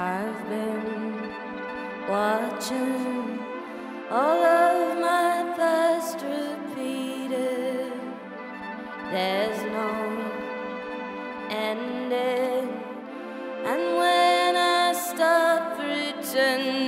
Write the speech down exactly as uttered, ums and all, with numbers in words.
I've been watching all of my past repeated. There's no ending, and when I stop pretending